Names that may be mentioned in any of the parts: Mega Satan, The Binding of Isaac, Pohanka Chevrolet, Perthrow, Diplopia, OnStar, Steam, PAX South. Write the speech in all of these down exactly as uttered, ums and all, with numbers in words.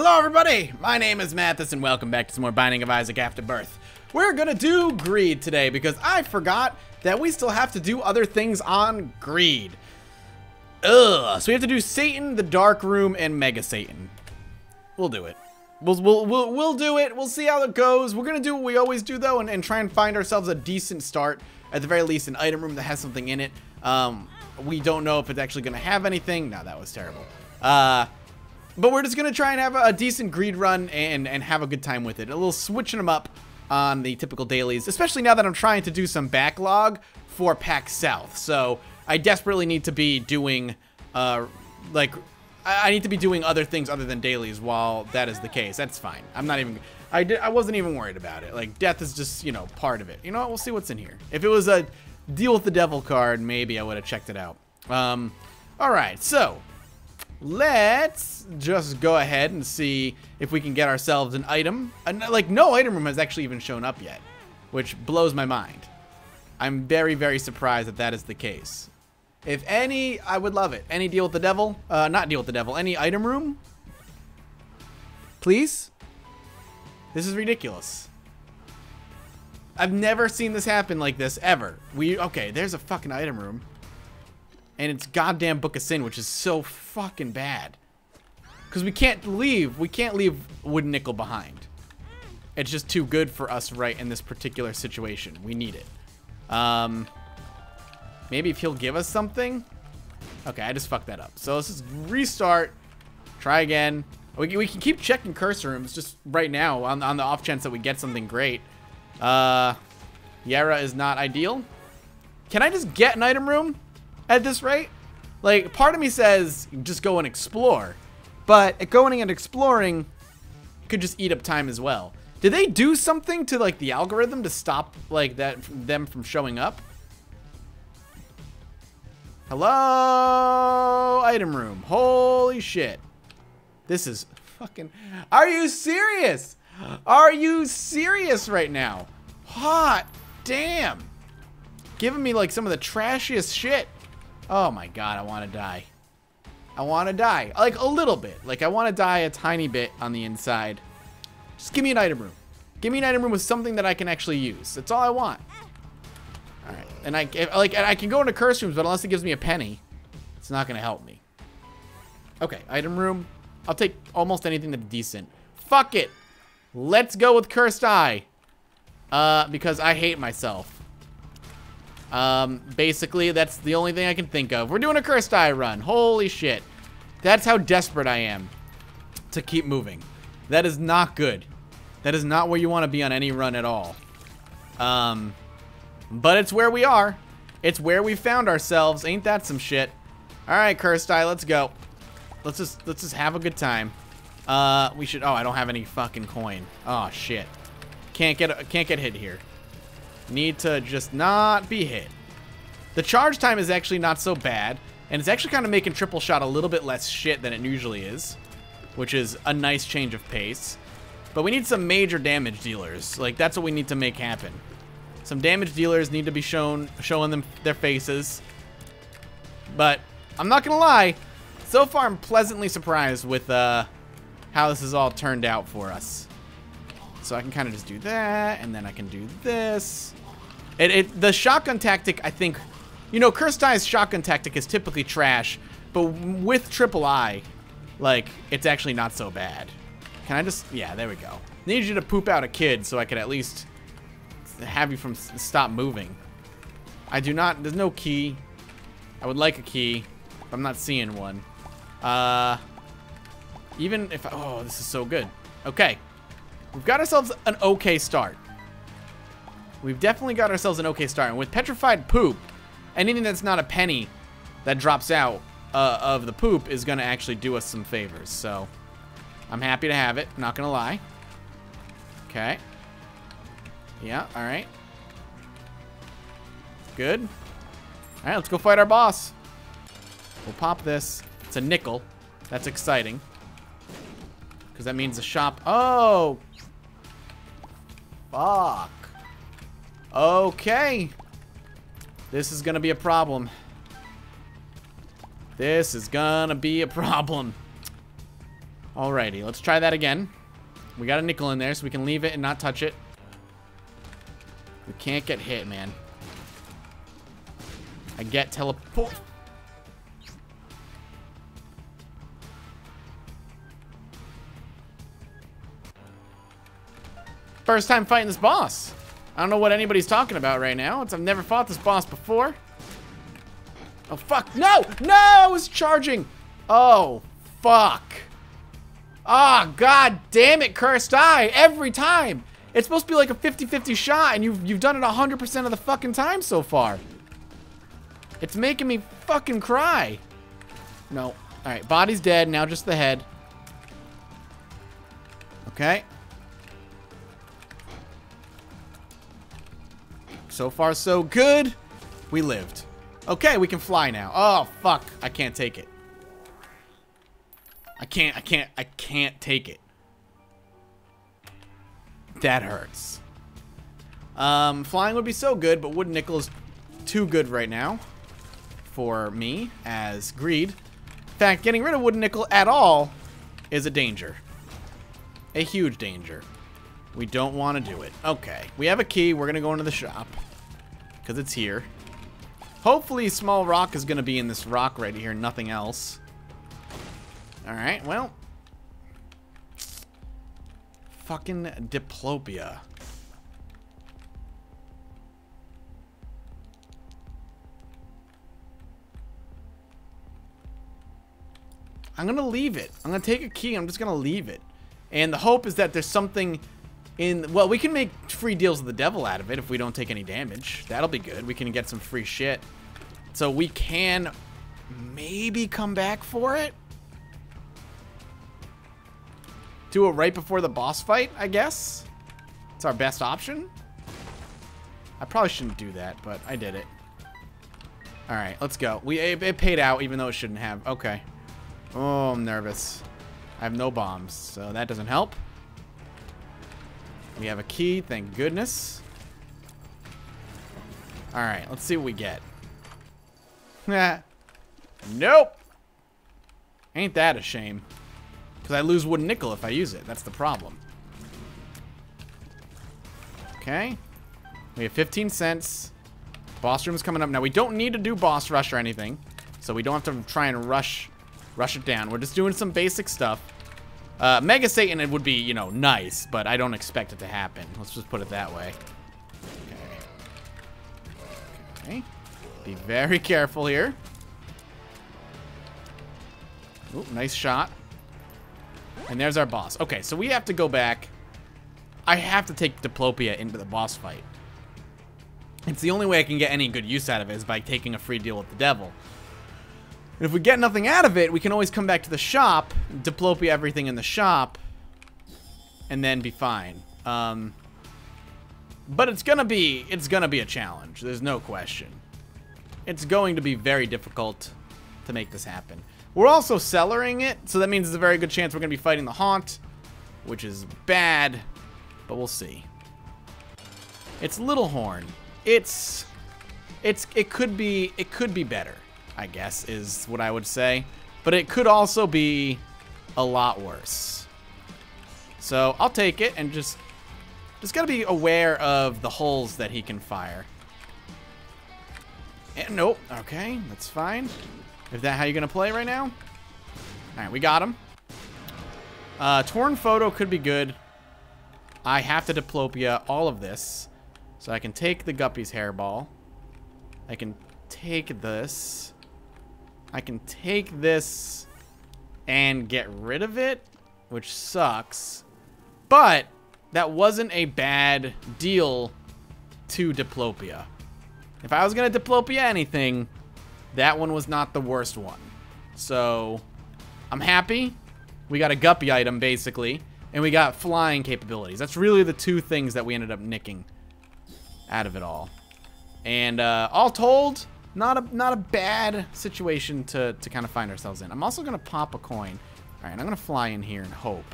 Hello everybody, my name is Mathis and welcome back to some more Binding of Isaac Afterbirth. We're gonna do greed today because I forgot that we still have to do other things on greed. Ugh, so we have to do Satan, the Dark Room, and Mega Satan. We'll do it. We'll, we'll, we'll, we'll do it, we'll see how it goes. We're gonna do what we always do though and, and try and find ourselves a decent start. At the very least, an item room that has something in it. Um, we don't know if it's actually gonna have anything. No, that was terrible. Uh... But we're just going to try and have a, a decent greed run and, and have a good time with it. A little switching them up on the typical dailies, especially now that I'm trying to do some backlog for PAX South. So I desperately need to be doing, uh, like, I, I need to be doing other things other than dailies while that is the case. That's fine. I'm not even, I, did, I wasn't even worried about it. Like, death is just, you know, part of it. You know what? We'll see what's in here. If it was a deal with the devil card, maybe I would have checked it out. Um, all right, so... Let's just go ahead and see if we can get ourselves an item. An, like, no item room has actually even shown up yet, which blows my mind. I'm very, very surprised that that is the case. If any, I would love it. Any deal with the devil? Uh, not deal with the devil. Any item room? Please? This is ridiculous. I've never seen this happen like this, ever. We, okay, there's a fucking item room. And it's goddamn Book of Sin, which is so fucking bad. Because we can't leave, we can't leave Wooden Nickel behind. It's just too good for us right in this particular situation. We need it. Um, maybe if he'll give us something? Okay, I just fucked that up. So let's just restart, try again. We, we can keep checking cursor rooms just right now on, on the off chance that we get something great. Uh, Yara is not ideal. Can I just get an item room? At this rate, like, part of me says just go and explore, but going and exploring could just eat up time as well. Did they do something to like the algorithm to stop like that them from showing up? Hello, item room. Holy shit. This is fucking, are you serious? Are you serious right now? Hot damn. Giving me like some of the trashiest shit. Oh my god, I want to die. I want to die. Like, a little bit. Like, I want to die a tiny bit on the inside. Just give me an item room. Give me an item room with something that I can actually use. That's all I want. Alright. And I, like, and I can go into curse rooms, but unless it gives me a penny, it's not going to help me. Okay, item room. I'll take almost anything that's decent. Fuck it. Let's go with Cursed Eye. Uh, because I hate myself. Um, basically, that's the only thing I can think of. We're doing a Cursed Eye run. Holy shit. That's how desperate I am to keep moving. That is not good. That is not where you want to be on any run at all. Um, but it's where we are. It's where we found ourselves. Ain't that some shit? All right, Cursed Eye, let's go. Let's just, let's just have a good time. Uh, we should, oh, I don't have any fucking coin. Oh, shit. Can't get, can't get hit here. Need to just not be hit. The charge time is actually not so bad, and it's actually kind of making triple shot a little bit less shit than it usually is, which is a nice change of pace. But we need some major damage dealers. Like, that's what we need to make happen. Some damage dealers need to be shown, showing them their faces. But I'm not gonna lie, so far I'm pleasantly surprised with uh, how this has all turned out for us. So I can kind of just do that, and then I can do this. It, it, the shotgun tactic, I think, you know, Cursed Eye's shotgun tactic is typically trash, but with Triple Eye, like, it's actually not so bad. Can I just, yeah, there we go. Need you to poop out a kid so I could at least have you from stop moving. I do not, there's no key. I would like a key. I'm not seeing one. Uh, even if, I, oh, this is so good. Okay. We've got ourselves an okay start. We've definitely got ourselves an okay start. And with Petrified Poop, anything that's not a penny that drops out uh, of the poop is going to actually do us some favors. So I'm happy to have it. Not going to lie. Okay. Yeah. All right. Good. All right. Let's go fight our boss. We'll pop this. It's a nickel. That's exciting. Because that means the shop. Oh. Fuck. Okay. This is gonna be a problem. This is gonna be a problem. Alrighty, let's try that again. We got a nickel in there, so we can leave it and not touch it. We can't get hit, man. I get teleport. First time fighting this boss. I don't know what anybody's talking about right now. It's, I've never fought this boss before. Oh, fuck. No! No! I was charging. Oh, fuck. Ah, oh, god damn it, cursed eye. Every time. It's supposed to be like a fifty fifty shot, and you've, you've done it one hundred percent of the fucking time so far. It's making me fucking cry. No. Alright, body's dead. Now just the head. Okay. So far, so good. We lived. Okay, we can fly now. Oh, fuck. I can't take it. I can't, I can't, I can't take it. That hurts. Um, flying would be so good, but wood nickel is too good right now for me as greed. In fact, getting rid of wood nickel at all is a danger. A huge danger. We don't want to do it. Okay, we have a key. We're going to go into the shop because it's here. Hopefully, small rock is going to be in this rock right here, nothing else. All right, well. Fucking diplopia. I'm going to leave it. I'm going to take a key. I'm just going to leave it. And the hope is that there's something in... Well, we can make free deals with the devil out of it if we don't take any damage. That'll be good. We can get some free shit. So we can maybe come back for it. Do it right before the boss fight, I guess. It's our best option. I probably shouldn't do that, but I did it. All right, let's go. We it, it paid out, even though it shouldn't have. Okay. Oh, I'm nervous. I have no bombs, so that doesn't help. We have a key, thank goodness. All right, let's see what we get. Nope. Ain't that a shame? Because I lose wood and nickel if I use it. That's the problem. Okay. We have fifteen cents. Boss room's coming up. Now, we don't need to do boss rush or anything. So we don't have to try and rush rush it down. We're just doing some basic stuff. Uh, Mega Satan, it would be, you know, nice. But I don't expect it to happen. Let's just put it that way. Okay. Okay. Be very careful here. Ooh, nice shot. And there's our boss. Okay, so we have to go back. I have to take diplopia into the boss fight. It's the only way I can get any good use out of it is by taking a free deal with the devil. And if we get nothing out of it, we can always come back to the shop, diplopia everything in the shop, and then be fine. Um, but it's gonna be it's gonna be a challenge. There's no question. It's going to be very difficult to make this happen. We're also cellaring it, so that means there's a very good chance we're going to be fighting the Haunt, which is bad, but we'll see. It's Little Horn. It's, it's, it could be, it could be better, I guess, is what I would say, but it could also be a lot worse. So I'll take it and just, just got to be aware of the holes that he can fire. And nope, okay, that's fine. Is that how you're going to play right now? All right, we got him. Uh, torn photo could be good. I have to diplopia all of this. So I can take the Guppy's hairball. I can take this. I can take this and get rid of it, which sucks. But that wasn't a bad deal to diplopia. If I was going to diplopia anything... That one was not the worst one. So, I'm happy. We got a Guppy item, basically. And we got flying capabilities. That's really the two things that we ended up nicking out of it all. And uh, all told, not a not a bad situation to, to kind of find ourselves in. I'm also going to pop a coin. All right, I'm going to fly in here and hope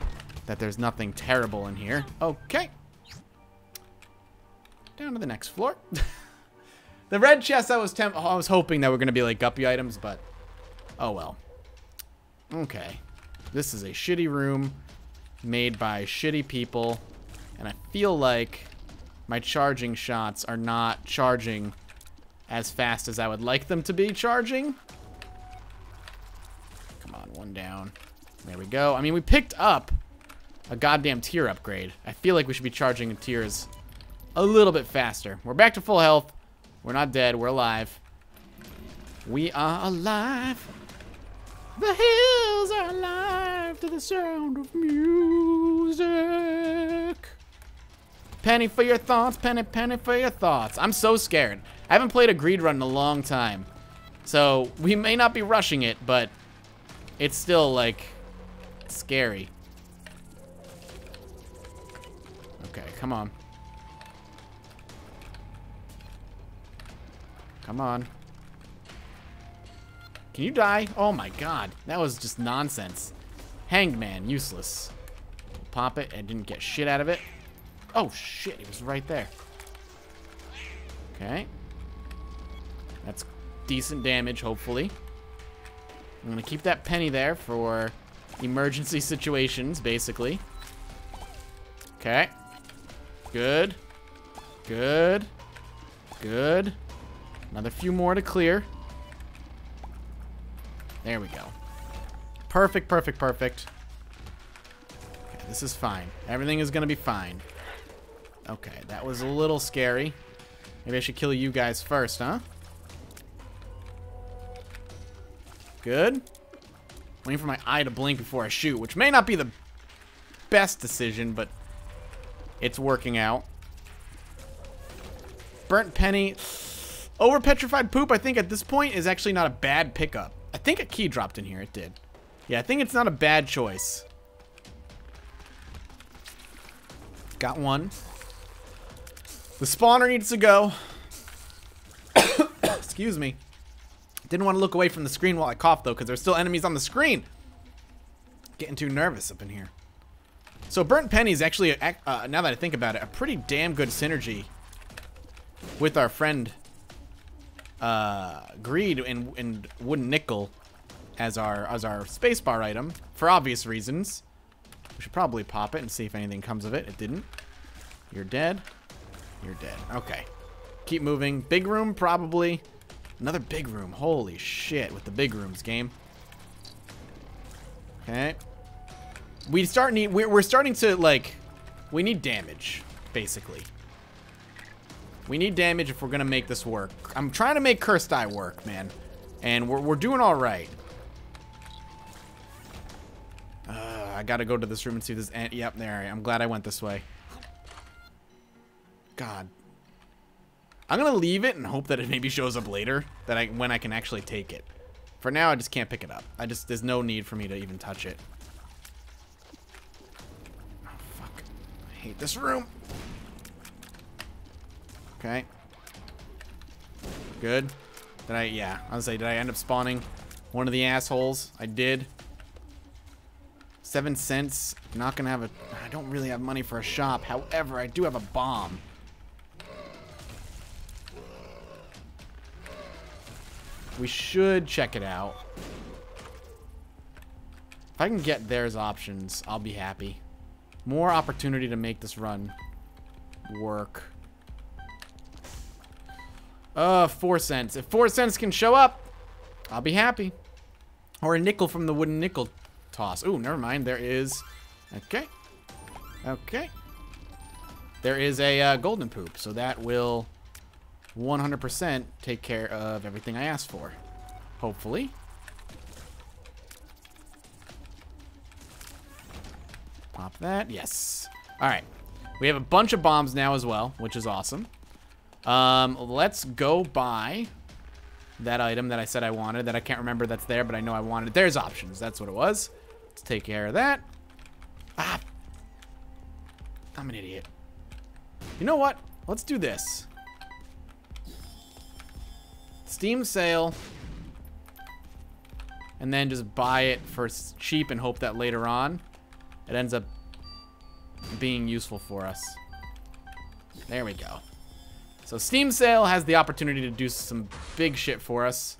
that there's nothing terrible in here. Okay. Down to the next floor. The red chest, I was temp oh, I was hoping that we're going to be like Guppy items, but oh well. Okay. This is a shitty room made by shitty people, and I feel like my charging shots are not charging as fast as I would like them to be charging. Come on, one down. There we go. I mean, we picked up a goddamn tier upgrade. I feel like we should be charging tiers a little bit faster. We're back to full health. We're not dead. We're alive. We are alive. The hills are alive to the sound of music. Penny for your thoughts, penny, penny for your thoughts. I'm so scared. I haven't played a greed run in a long time. So we may not be rushing it, but it's still like scary. Okay, come on. Come on. Can you die? Oh my god. That was just nonsense. Hanged man, useless. Pop it and didn't get shit out of it. Oh shit, it was right there. Okay. That's decent damage, hopefully. I'm gonna keep that penny there for emergency situations, basically. Okay. Good. Good. Good. Another few more to clear. There we go. Perfect, perfect, perfect. Okay, this is fine. Everything is gonna be fine. Okay, that was a little scary. Maybe I should kill you guys first, huh? Good. Waiting for my eye to blink before I shoot, which may not be the best decision, but it's working out. Burnt penny. Over petrified poop, I think at this point, is actually not a bad pickup. I think a key dropped in here. It did. Yeah, I think it's not a bad choice. Got one. The spawner needs to go. Excuse me. Didn't want to look away from the screen while I coughed, though, because there's still enemies on the screen. Getting too nervous up in here. So burnt penny is actually, a, uh, now that I think about it, a pretty damn good synergy with our friend uh, Greed and, and Wooden Nickel as our as our spacebar item for obvious reasons. We should probably pop it and see if anything comes of it. It didn't. You're dead. You're dead. Okay. Keep moving. Big room, probably. Another big room. Holy shit with the big rooms game. Okay. We start need we're we're starting to like we need damage, basically. We need damage if we're gonna make this work. I'm trying to make Cursed Eye work, man. And we're we're doing alright. Uh, I gotta go to this room and see this ant. Yep, there. I'm glad I went this way. God. I'm gonna leave it and hope that it maybe shows up later, that I when I can actually take it. For now, I just can't pick it up. I just there's no need for me to even touch it. Oh fuck! I hate this room. Okay. Good. Did I? Yeah. I was gonna say, did I end up spawning one of the assholes? I did. Seven cents. I'm not gonna have a. I don't really have money for a shop. However, I do have a bomb. We should check it out. If I can get theirs options, I'll be happy. More opportunity to make this run work. Uh, four cents. If four cents can show up, I'll be happy. Or a nickel from the wooden nickel toss. Ooh, never mind. There is... Okay. Okay. There is a uh, golden poop, so that will... one hundred percent take care of everything I asked for. Hopefully. Pop that. Yes. Alright. We have a bunch of bombs now as well, which is awesome. Um, let's go buy that item that I said I wanted, that I can't remember that's there, but I know I wanted it. There's options. That's what it was. Let's take care of that. Ah! I'm an idiot. You know what? Let's do this. Steam sale, and then just buy it for cheap and hope that later on it ends up being useful for us. There we go. So Steam sale has the opportunity to do some big shit for us.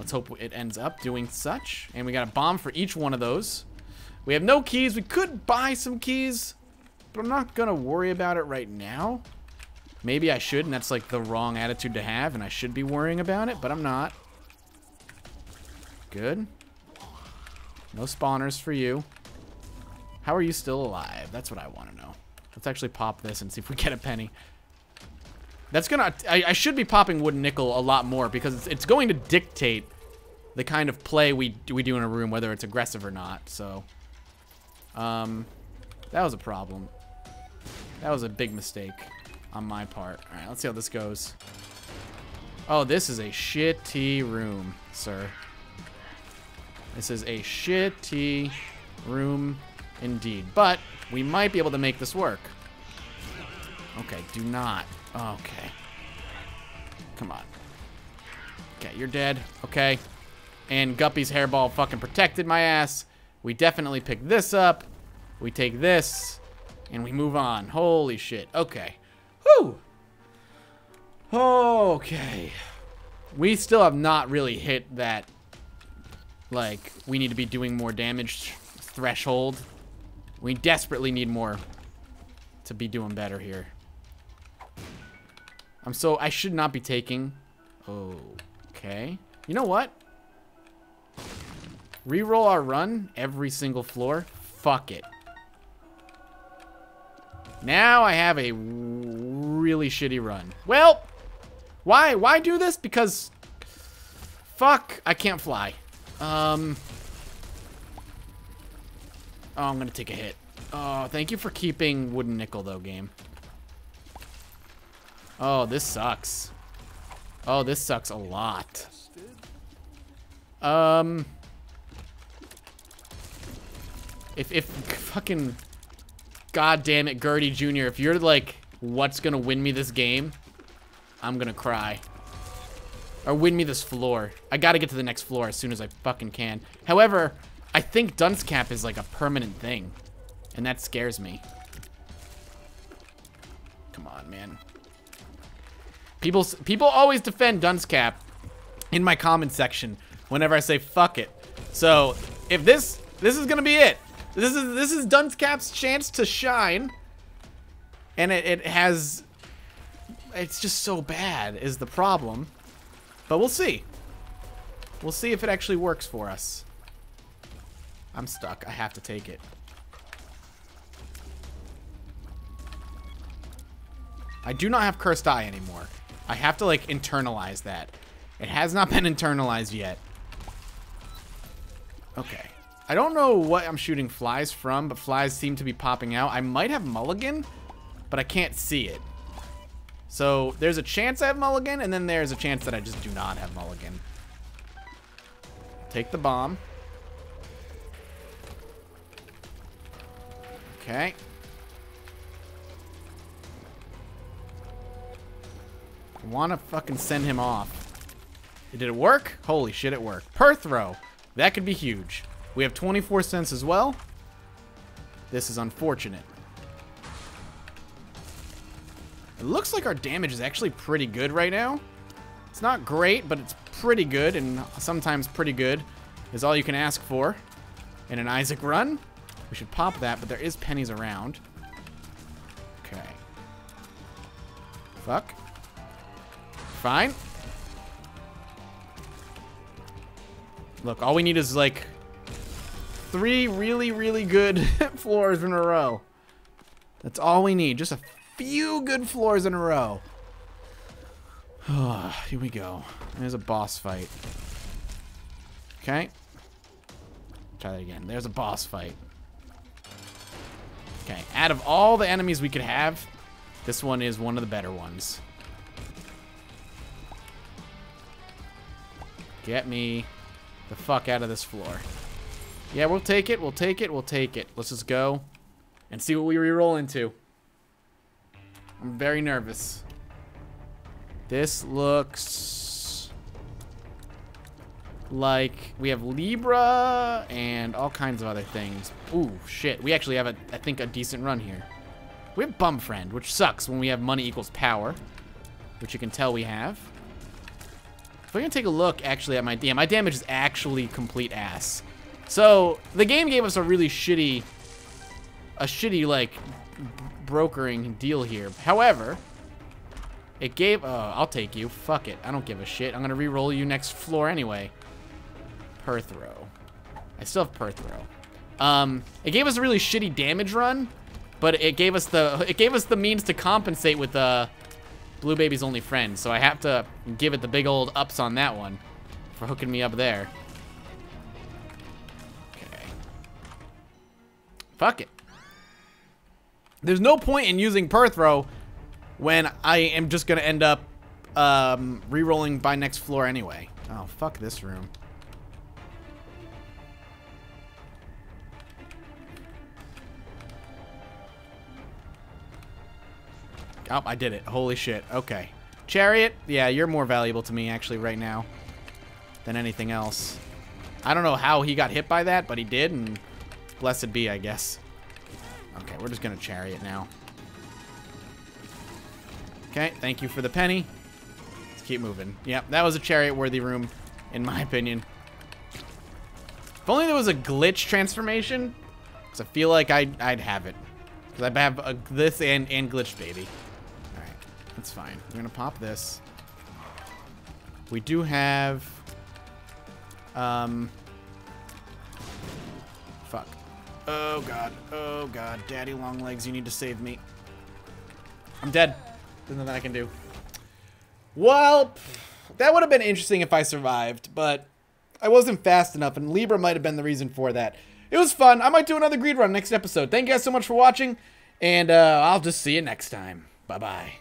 Let's hope it ends up doing such. And we got a bomb for each one of those. We have no keys. We could buy some keys, but I'm not gonna worry about it right now. Maybe I should, and that's like the wrong attitude to have, and I should be worrying about it, but I'm not. Good. No spawners for you. How are you still alive? That's what I want to know. Let's actually pop this and see if we get a penny. That's gonna... I, I should be popping wood and nickel a lot more, because it's, it's going to dictate the kind of play we, we do in a room, whether it's aggressive or not, so... Um, that was a problem. That was a big mistake on my part. Alright, let's see how this goes. Oh, this is a shitty room, sir. This is a shitty room indeed. But we might be able to make this work. Okay, do not. Okay. Come on. Okay, you're dead. Okay. And Guppy's hairball fucking protected my ass. We definitely pick this up. We take this. And we move on. Holy shit. Okay. Whew. Okay. We still have not really hit that... like, we need to be doing more damage threshold. We desperately need more to be doing better here. I'm so... I should not be taking... Okay. You know what? Reroll our run every single floor. Fuck it. Now I have a really shitty run. Well, why? Why do this? Because... fuck, I can't fly. Um, oh, I'm gonna take a hit. Oh, thank you for keeping wood and nickel, though, game. Oh, this sucks. Oh, this sucks a lot. Um, if, if fucking, goddamn it, Gertie Junior, if you're like, what's gonna win me this game, I'm gonna cry. Or win me this floor. I gotta get to the next floor as soon as I fucking can. However, I think dunce cap is like a permanent thing, and that scares me. Come on, man. People, people always defend dunce cap in my comment section whenever I say fuck it. So if this, this is gonna be it. This is this is dunce cap's chance to shine, and it, it has. It's just so bad is the problem. But we'll see. We'll see if it actually works for us. I'm stuck. I have to take it. I do not have cursed eye anymore. I have to, like, internalize that. It has not been internalized yet. Okay. I don't know what I'm shooting flies from, but flies seem to be popping out. I might have mulligan, but I can't see it. So, there's a chance I have mulligan, and then there's a chance that I just do not have mulligan. Take the bomb. Okay. I want to fucking send him off. Did it work? Holy shit, it worked. Per throw. That could be huge. We have twenty-four cents as well. This is unfortunate. It looks like our damage is actually pretty good right now. It's not great, but it's pretty good, and sometimes pretty good is all you can ask for in an Isaac run. We should pop that, but there is pennies around. Okay. Fuck. Fine. Look, all we need is like three really, really good floors in a row. That's all we need. Just a few good floors in a row. Here we go. There's a boss fight. Okay. Try that again. There's a boss fight. Okay. Out of all the enemies we could have, this one is one of the better ones. Get me the fuck out of this floor. Yeah, we'll take it. We'll take it. We'll take it. Let's just go and see what we re-roll into. I'm very nervous. This looks like we have Libra and all kinds of other things. Ooh, shit. We actually have, a, I think, a decent run here. We have Bum Friend, which sucks when we have money equals power, which you can tell we have. We're gonna take a look actually at my damage. Yeah, my damage is actually complete ass. So the game gave us a really shitty, a shitty like brokering deal here. However, it gave. Uh, I'll take you. Fuck it. I don't give a shit. I'm gonna re-roll you next floor anyway. Perthrow. I still have Perthrow. Um, it gave us a really shitty damage run, but it gave us the it gave us the means to compensate with uh, Blue Baby's Only Friend. So I have to give it the big old ups on that one for hooking me up there. Okay. Fuck it. There's no point in using Perthrow when I am just gonna end up um, re-rolling by next floor anyway. Oh, fuck this room. Oh, I did it. Holy shit. Okay. Chariot? Yeah, you're more valuable to me, actually, right now than anything else. I don't know how he got hit by that, but he did, and blessed be, I guess. Okay, we're just gonna Chariot now. Okay, thank you for the penny. Let's keep moving. Yep, that was a Chariot-worthy room, in my opinion. If only there was a glitch transformation, because I feel like I'd, I'd have it. Because I have a, this and, and Glitch Baby. That's fine. We're gonna pop this. We do have um fuck. Oh god. Oh god. Daddy long legs, you need to save me. I'm dead. There's nothing I can do. Well, that would have been interesting if I survived, but I wasn't fast enough, and Libra might have been the reason for that. It was fun. I might do another greed run next episode. Thank you guys so much for watching, and uh I'll just see you next time. Bye-bye.